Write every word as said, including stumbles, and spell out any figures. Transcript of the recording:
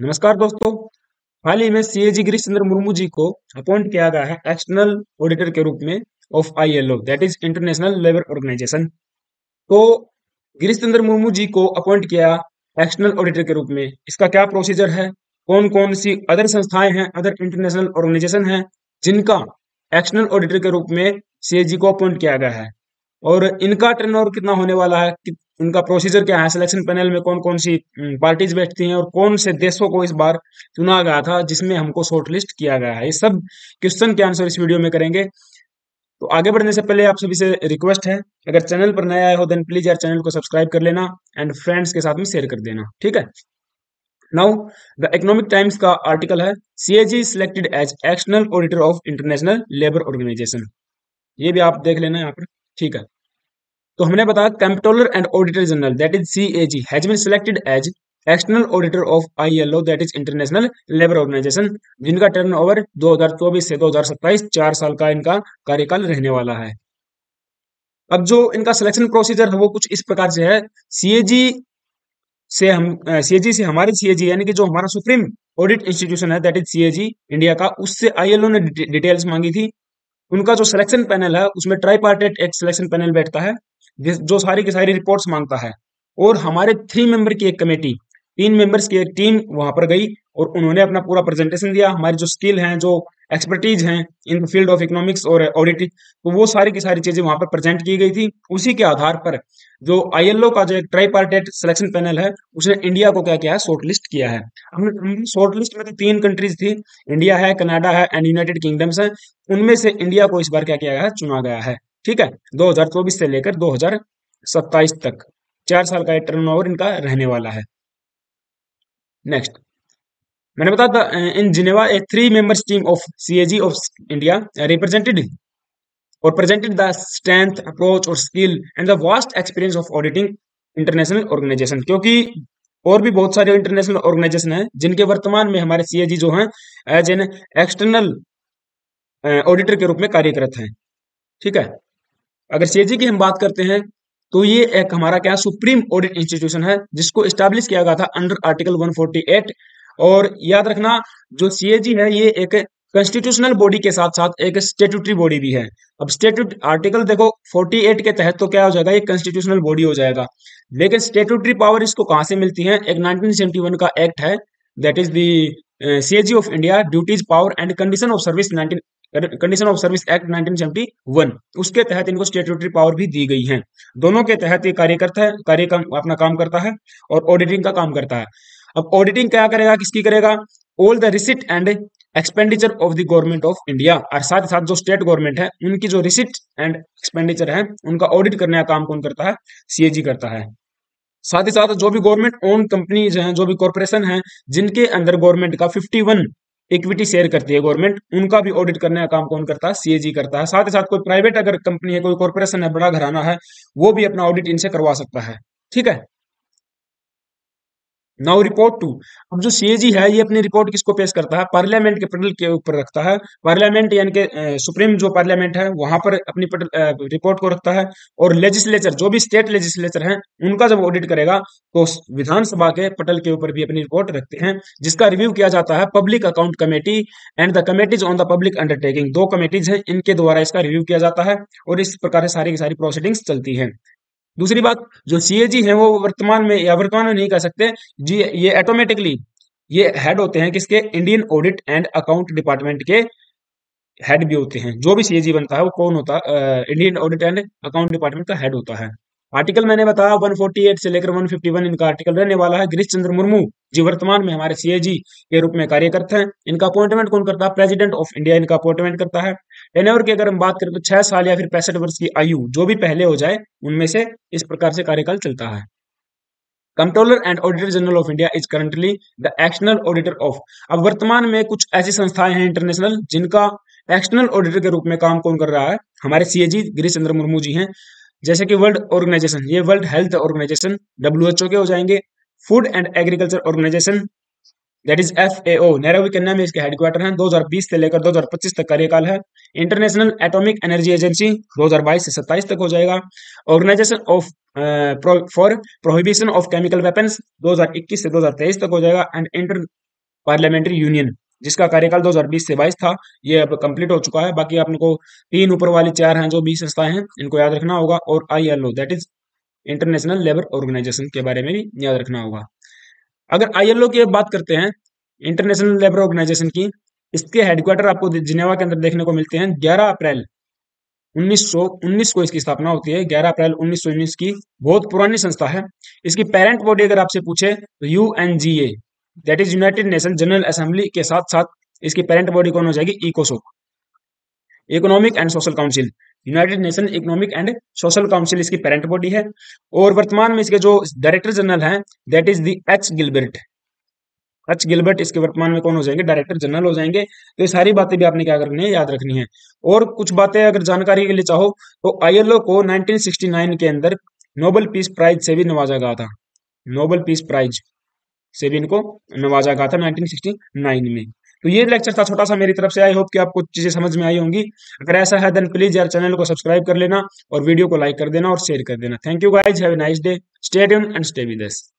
नमस्कार दोस्तों, हाल ही में सीएजी गिरीश चंद्र मुर्मू जी को अपॉइंट किया गया है एक्सटर्नल ऑडिटर के रूप में of ILO that is international labour organisation. तो गिरीश चंद्र मुर्मू जी को अपॉइंट किया एक्सटर्नल ऑडिटर के रूप में, इसका क्या प्रोसीजर है, कौन कौन सी अदर संस्थाएं हैं, अदर इंटरनेशनल ऑर्गेनाइजेशन है जिनका एक्सटर्नल ऑडिटर के रूप में सीएजी को अपॉइंट किया गया है और इनका टर्नओवर कितना होने वाला है, इनका प्रोसीजर क्या है, सिलेक्शन पैनल में कौन कौन सी पार्टीज बैठती हैं और कौन से देशों को इस बार चुना गया था जिसमें हमको शॉर्टलिस्ट किया गया है। ये सब क्वेश्चन के आंसर इस वीडियो में करेंगे। तो आगे बढ़ने से पहले आप सभी से रिक्वेस्ट है, अगर चैनल पर नया आए हो देन प्लीज यार चैनल को सब्सक्राइब कर लेना एंड फ्रेंड्स के साथ में शेयर कर देना, ठीक है। नाउ द इकोनॉमिक टाइम्स का आर्टिकल है CAG selected as external auditor of international labour organisation, ये भी आप देख लेना यहाँ पर, ठीक है। तो हमने बताया comptroller and auditor general that is CAG has been selected as external auditor of ILO that is international labour organisation, जिनका टर्नओवर दो हज़ार चौबीस से दो हज़ार सत्ताईस चार साल का इनका कार्यकाल रहने वाला है। अब जो इनका सिलेक्शन प्रोसीजर है वो कुछ इस प्रकार से है। सीएजी से हम सीएजी से हमारे सीएजी यानी कि जो हमारा सुप्रीम ऑडिट इंस्टीट्यूशन है दैट इज सीएजी इंडिया का, उससे आईएलओ ने डिटेल्स मांगी थी। उनका जो सिलेक्शन पैनल है उसमें ट्राइपार्टेट एक सिलेक्शन पैनल बैठता है जो सारी की सारी रिपोर्ट्स मांगता है, और हमारे थ्री मेंबर की एक कमेटी, तीन मेंबर्स की एक टीम वहां पर गई और उन्होंने अपना पूरा प्रेजेंटेशन दिया, हमारी जो स्किल हैं, जो एक्सपर्टीज हैं इन फील्ड ऑफ इकोनॉमिक्स और ऑडिट, तो वो सारी की सारी चीजें वहां पर प्रेजेंट की गई थी। उसी के आधार पर जो आईएलओ का जो एक ट्राइपार्टेट सिलेक्शन पैनल है उसने इंडिया को क्या किया है, शॉर्ट लिस्ट किया है। हमने शॉर्ट लिस्ट में तो तीन कंट्रीज थी, इंडिया है, कनाडा है एंड यूनाइटेड किंगडम्स है, उनमें से इंडिया को इस बार क्या किया गया है, चुना गया है, ठीक है। दो हज़ार चौबीस से लेकर दो हज़ार सत्ताईस तक चार साल का टर्नओवर इनका रहने वाला है। नेक्स्ट मैंने बताया था in Geneva a three members team of CAG of India represented और प्रेजेंटेड द स्ट्रेंथ, अप्रोच और skill and the vast experience of auditing international organisation, क्योंकि और भी बहुत सारे इंटरनेशनल ऑर्गेनाइजेशन हैं जिनके वर्तमान में हमारे सीएजी जो हैं एज एन एक्सटर्नल ऑडिटर के रूप में कार्यरत हैं, ठीक है। अगर सीएजी की हम बात करते हैं तो ये एक हमारा क्या सुप्रीम ऑडिट इंस्टीट्यूशन है जिसको स्टैब्लिश किया गया था अंडर आर्टिकल एक सौ अड़तालीस, और याद रखना जो सीएजी है ये एक कॉन्स्टिट्यूशनल बॉडी के साथ साथ एक स्टेट्यूटरी बॉडी भी है। अब स्टेट्यूट आर्टिकल देखो अड़तालीस के तहत तो क्या हो जाएगा, ये कॉन्स्टिट्यूशनल बॉडी हो जाएगा, लेकिन स्टेट्यूटरी पावर इसको कहाँ से मिलती है, एक नाइनटीन सेवेंटी वन का एक्ट है that is the CAG of India duties power and condition of service nineteen condition of service act nineteen seventy one, उसके तहत इनको स्टेट्यूटरी पावर भी दी गई है। दोनों के तहत ये कार्य करता है, कार्य का अपना काम करता है और ऑडिटिंग का काम करता है। अब ऑडिटिंग क्या करेगा, किसकी करेगा, all the receipt and expenditure of the government of India, और साथ ही साथ जो स्टेट गवर्नमेंट है उनकी जो रिसिट एंड एक्सपेंडिचर है उनका ऑडिट करने का काम कौन करता है, सीएजी करता है। साथ ही साथ जो भी गवर्नमेंट ओन कंपनीज हैं, जो भी कॉर्पोरेशन है जिनके अंदर गवर्नमेंट का फिफ्टी वन इक्विटी शेयर करती है गवर्नमेंट, उनका भी ऑडिट करने का काम कौन करता है, सीएजी करता है। साथ ही साथ कोई प्राइवेट अगर कंपनी है, कोई कॉर्पोरेशन है, बड़ा घराना है, वो भी अपना ऑडिट इनसे करवा सकता है, ठीक है। नाउ रिपोर्ट टू, अब जो सीएजी है ये अपनी रिपोर्ट किसको पेश करता है, पार्लियामेंट के पटल के ऊपर रखता है, पार्लियामेंट यानी के सुप्रीम जो पार्लियामेंट है वहां पर अपनी पटल रिपोर्ट को रखता है, और लेजिस्लेचर जो भी स्टेट लेजिस्लेचर है उनका जब ऑडिट करेगा तो विधानसभा के पटल के ऊपर भी अपनी रिपोर्ट रखते हैं जिसका रिव्यू किया जाता है public account committee and the committees on the public undertaking, दो कमेटीज हैं इनके द्वारा इसका रिव्यू किया जाता है और इस प्रकार से सारी की सारी प्रोसीडिंग्स चलती है। दूसरी बात, जो सीएजी है वो वर्तमान में या वर्तमान में नहीं कह सकते जी, ये ऑटोमेटिकली ये हेड होते हैं किसके, Indian audit and account department के हेड भी होते हैं। जो भी सीएजी बनता है वो कौन होता है, Indian audit and account department का हेड होता है। आर्टिकल मैंने बताया एक सौ अड़तालीस से लेकर एक सौ इक्यावन इनका आर्टिकल रहने वाला है। गिरीश चंद्र मुर्मू जी वर्तमान में हमारे सीएजी के रूप में कार्य करते हैं। इनका अपॉइंटमेंट कौन करता है, प्रेसिडेंट ऑफ इंडिया इनका अपॉइंटमेंट करता है। टेन्योर की अगर हम बात करें तो छह साल या फिर पैंसठ वर्ष की आयु जो भी पहले हो जाए उनमें से इस प्रकार से कार्यकाल चलता है। Controller and auditor general of India is currently the external auditor of, अब वर्तमान में कुछ ऐसी संस्थाएं हैं इंटरनेशनल जिनका एक्सटर्नल ऑडिटर के रूप में काम कौन कर रहा है, हमारे सीएजी गिरीश चंद्र मुर्मू जी हैं, जैसे कि वर्ल्ड ऑर्गेनाइजेशन, ये world health organisation W H O के हो जाएंगे, food and agriculture organisation that is F A O, Nairobi Kenya में इसके हेडक्वार्टर हैं, दो हज़ार बीस से लेकर दो हज़ार पच्चीस तक कार्यकाल है। इंटरनेशनल एटॉमिक एनर्जी एजेंसी दो हज़ार बाईस से सत्ताईस तक हो जाएगा। Organisation of for prohibition of chemical weapon दो हज़ार इक्कीस से दो हज़ार तेईस तक हो जाएगा एंड इंटर पार्लियामेंट्री यूनियन, जिसका कार्यकाल दो हजार बीस से बाईस था। ये अब कंप्लीट हो चुका है। बाकी आपने को तीन ऊपर वाली चार हैं जो बीस संस्थाएं हैं, इनको याद रखना होगा। और I L O that is international labour organisation के बारे में भी याद रखना होगा। अगर आई एल ओ की बात करते हैं, इंटरनेशनल लेबर ऑर्गेनाइजेशन की, इसके हेडक्वार्टर आपको जिनेवा के अंदर देखने को मिलते हैं। ग्यारह अप्रैल उन्नीस सौ उन्नीस को इसकी स्थापना होती है। ग्यारह अप्रैल उन्नीस सौ उन्नीस की बहुत पुरानी संस्था है। इसकी पेरेंट बॉडी अगर आपसे पूछे तो U N G A that is United nation general assembly के साथ साथ इसकी पेरेंट बॉडी कौन हो जाएगी, इकोसोक, economic and social council, United nation economic and social council इसकी पेरेंट बॉडी है। और वर्तमान में इसके जो डायरेक्टर जनरल हैं that is the H Gilbert, H Gilbert इसके वर्तमान में कौन हो जाएंगे, डायरेक्टर जनरल हो जाएंगे। तो ये सारी बातें भी आपने क्या करनी है, याद रखनी है। और कुछ बातें अगर जानकारी के लिए चाहो तो आईएलओ को उन्नीस सौ उनहत्तर के अंदर नोबेल पीस प्राइज से भी नवाजा गया था। नोबेल पीस प्राइज से भी इनको नवाजा गया था उन्नीस सौ उनहत्तर में। तो ये लेक्चर था छोटा सा मेरी तरफ से। आई होप कि आपको चीजें समझ में आई होंगी। अगर ऐसा है देन प्लीज यार चैनल को सब्सक्राइब कर लेना और वीडियो को लाइक कर देना और शेयर कर देना। Thank you guys, have a nice day, stay tuned and stay with us.